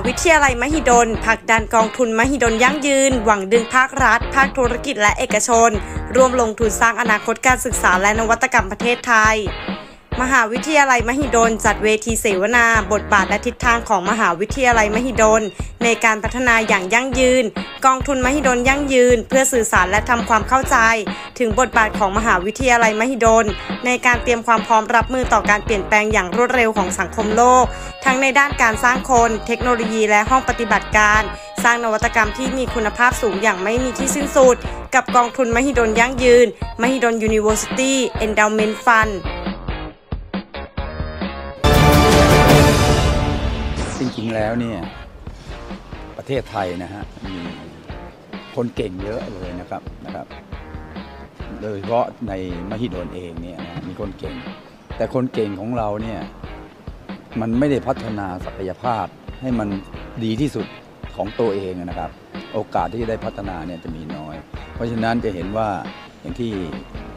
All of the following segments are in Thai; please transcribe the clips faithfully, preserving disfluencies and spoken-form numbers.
วิทยาลัยมหิดลผลักดันกองทุนมหิดลยั่งยืนหวังดึงภาครัฐภาคธุรกิจและเอกชนร่วมลงทุนสร้างอนาคตการศึกษาและนวัตกรรมประเทศไทยมหาวิทยาลัยมหิดลจัดเวทีเสวนาบทบาทและทิศทางของมหาวิทยาลัยมหิดลในการพัฒนาอย่างยั่งยืนกองทุนมหิดลยั่งยืนเพื่อสื่อสารและทำความเข้าใจถึงบทบาทของมหาวิทยาลัยมหิดลในการเตรียมความพร้อมรับมือต่อการเปลี่ยนแปลงอย่างรวดเร็วของสังคมโลกทั้งในด้านการสร้างคนเทคโนโลยีและห้องปฏิบัติการสร้างนวัตกรรมที่มีคุณภาพสูงอย่างไม่มีที่สิ้นสุดกับกองทุนมหิดลยั่งยืนมหิดล University Endowment Fundจริงๆแล้วเนี่ยประเทศไทยนะฮะมีคนเก่งเยอะเลยนะครับนะครับโดยเฉพาะในมหิดลเองเนี่ยนะมีคนเก่งแต่คนเก่งของเราเนี่ยมันไม่ได้พัฒนาศักยภาพให้มันดีที่สุดของตัวเองนะครับโอกาสที่จะได้พัฒนาเนี่ยจะมีน้อยเพราะฉะนั้นจะเห็นว่าอย่างที่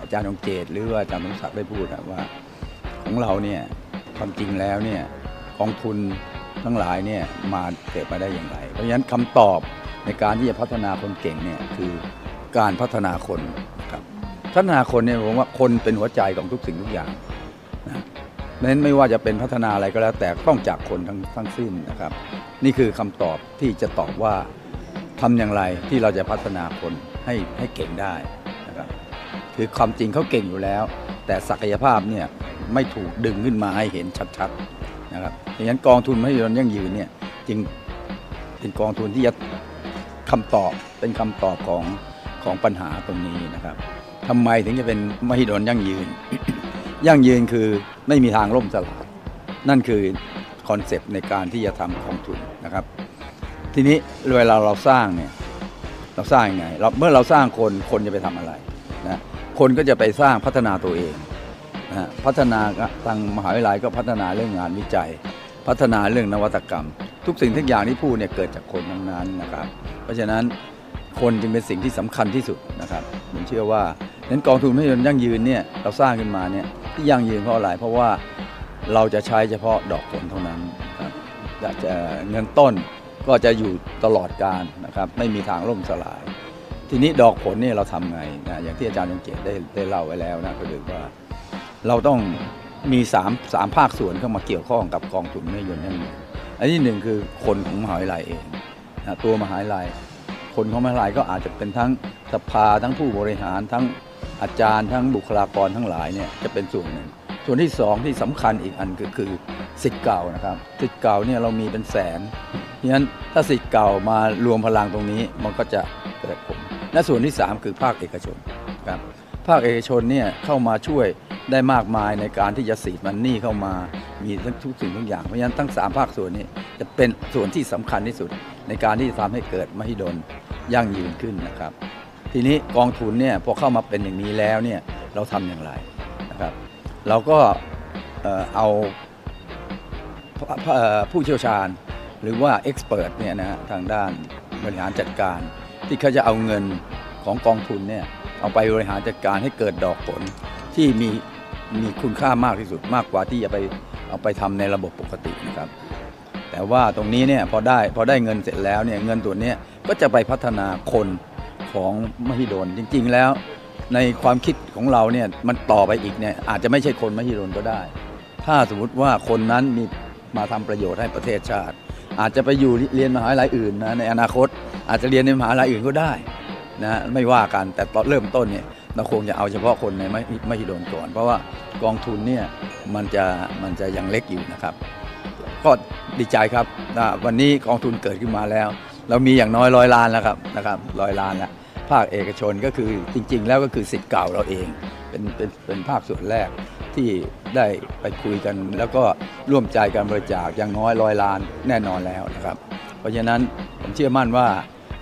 อาจารย์องเกตหรือว่าอาจารย์สมศักดิ์ได้พูดนะว่าของเราเนี่ยความจริงแล้วเนี่ยกองทุนทั้งหลายเนี่ยมาเกิดมาได้อย่างไรเพราะฉะนั้นคำตอบในการที่จะพัฒนาคนเก่งเนี่ยคือการพัฒนาคนครับพัฒนาคนเนี่ยผมว่าคนเป็นหัวใจของทุกสิ่งทุกอย่างนะนั้นไม่ว่าจะเป็นพัฒนาอะไรก็แล้วแต่ต้องจากคนทั้งทั้งสิ้นนะครับนี่คือคำตอบที่จะตอบว่าทำอย่างไรที่เราจะพัฒนาคนให้ให้เก่งได้นะครับคือความจริงเขาเก่งอยู่แล้วแต่ศักยภาพเนี่ยไม่ถูกดึงขึ้นมาให้เห็นชัดๆนะครับดังนั้นกองทุนมหิดลยั่งยืนเนี่ยจึงเป็นกองทุนที่จะคำตอบเป็นคำตอบของของปัญหาตรงนี้นะครับทำไมถึงจะเป็นมหิดลยั่งยืน ยั่งยืนคือไม่มีทางล่มสลายนั่นคือคอนเซปต์ในการที่จะทำกองทุนนะครับทีนี้เวลาเราสร้างเนี่ยเราสร้างยังไงเราเมื่อเราสร้างคนคนจะไปทำอะไรนะคนก็จะไปสร้างพัฒนาตัวเองพัฒนาทางมหาวิทยาลัยก็พัฒนาเรื่องงานวิจัยพัฒนาเรื่องนวัตกรรมทุกสิ่งทุกอย่างที่พูดเนี่ยเกิดจากคนทั้งนั้นนะครับเพราะฉะนั้นคนจึงเป็นสิ่งที่สำคัญที่สุดนะครับผมเชื่อว่านั้นกองทุนมหิดลยั่งยืนเนี่ยเราสร้างขึ้นมาเนี่ยที่ยั่งยืนเพราะอะไรเพราะว่าเราจะใช้เฉพาะดอกผลเท่านั้นครับจะเงินต้นก็จะอยู่ตลอดกาลนะครับไม่มีทางล่มสลายทีนี้ดอกผลเนี่ยเราทำไงนะอย่างที่อาจารย์ยงเกียรติได้ได้เล่าไว้แล้วนะก็คือว่าเราต้องมีสาม สามภาคส่วนเข้ามาเกี่ยวข้องกับกองทุนมหิดลยั่งยืนอันที่หนึ่งคือคนของมหาวิทยาลัยเองนะตัวมหาวิทยาลัยคนของมหาวิทยาลัยก็อาจจะเป็นทั้งสภาทั้งผู้บริหารทั้งอาจารย์ทั้งบุคลากรทั้งหลายเนี่ยจะเป็นส่วนหนึ่งส่วนที่สองที่สำคัญอีกอันก็คือศิษย์เก่านะครับศิษย์เก่าเนี่ยเรามีเป็นแสนดังนั้นถ้าศิษย์เก่ามารวมพลังตรงนี้มันก็จะเกิดผลและส่วนที่สามคือภาคเอกชนครับภาคเอกชนเนี่ยเข้ามาช่วยได้มากมายในการที่จะสีดมันนี่เข้ามามีทุกสิ่งทุกอย่างเพราะฉะนั้นทั้งสามภาคส่วนนี้จะเป็นส่วนที่สำคัญที่สุดในการที่จะทำให้เกิดมหิดลยั่งยืนขึ้นนะครับทีนี้กองทุนเนี่ยพอเข้ามาเป็นอย่างนี้แล้วเนี่ยเราทำอย่างไรนะครับเราก็เอาผู้เชี่ยวชาญหรือว่าเอ็กซ์เพรสเนี่ยนะทางด้านบริหารจัดการที่เขาจะเอาเงินของกองทุนเนี่ยเอาไปบริหารจัดการให้เกิดดอกผลที่มีมีคุณค่ามากที่สุดมากกว่าที่จะไปเอาไปทำในระบบปกตินะครับแต่ว่าตรงนี้เนี่ยพอได้พอได้เงินเสร็จแล้วเนี่ยเงินตัวนี้ก็จะไปพัฒนาคนของมหิดลจริงๆแล้วในความคิดของเราเนี่ยมันต่อไปอีกเนี่ยอาจจะไม่ใช่คนมหิดลก็ได้ถ้าสมมติว่าคนนั้นมีมาทำประโยชน์ให้ประเทศชาติอาจจะไปอยู่เรียนมหาวิทยาลัยอื่นนะในอนาคตอาจจะเรียนในมหาวิทยาลัยอื่นก็ได้นะไม่ว่ากันแต่ตอนเริ่มต้นเนี่ยเราคงจะเอาเฉพาะคนในมหิดลก่อนเพราะว่ากองทุนเนี่ยมันจะมันจะยังเล็กอยู่นะครับก็ดีใจครับนะวันนี้กองทุนเกิดขึ้นมาแล้วเรามีอย่างน้อยร้อยล้านแล้วครับนะครับร้อยล้านแล้วภาคเอกชนก็คือจริงๆแล้วก็คือศิษย์เก่าเราเองเป็นเป็นเป็นภาคส่วนแรกที่ได้ไปคุยกันแล้วก็ร่วมใจการบริจาคอย่างน้อยร้อยล้านแน่นอนแล้วนะครับเพราะฉะนั้นผมเชื่อมั่นว่า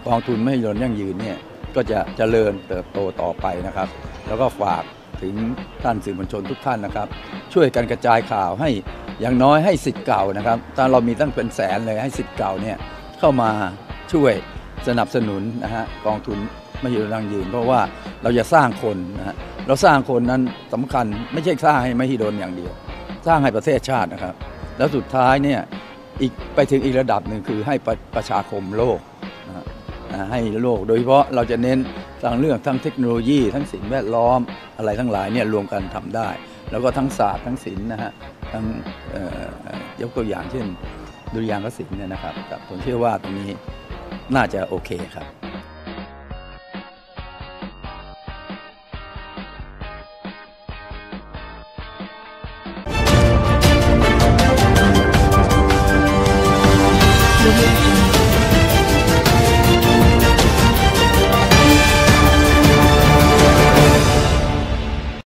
กองทุนมหิดลยั่งยืนเนี่ยก็จะเจริญเติบโตต่อไปนะครับแล้วก็ฝากถึงท่านสื่อมวลชนทุกท่านนะครับช่วยกันกระจายข่าวให้อย่างน้อยให้ศิษย์เก่านะครับตอนเรามีตั้งเป็นแสนเลยให้ศิษย์เก่าเนี่ยเข้ามาช่วยสนับสนุนนะฮะกองทุนมหิดลยั่งยืนเพราะว่าเราจะสร้างคนนะฮะเราสร้างคนนั้นสำคัญไม่ใช่สร้างให้มหิดลอย่างเดียวสร้างให้ประเทศชาตินะครับแล้วสุดท้ายเนี่ย อีกไปถึงอีกระดับหนึ่งคือให้ประชาคมโลกให้โลกโดยเฉพาะเราจะเน้นทั้งเรื่องทั้งเทคโนโลยีทั้งสิ่งแวดล้อมอะไรทั้งหลายเนี่ยรวมกันทำได้แล้วก็ทั้งศาสตร์ทั้งศิลป์นะฮะทั้งยกตัวอย่างเช่นดุริยางคศิลป์เนี่ยนะครับผมเชื่อว่าตรงนี้น่าจะโอเคครับ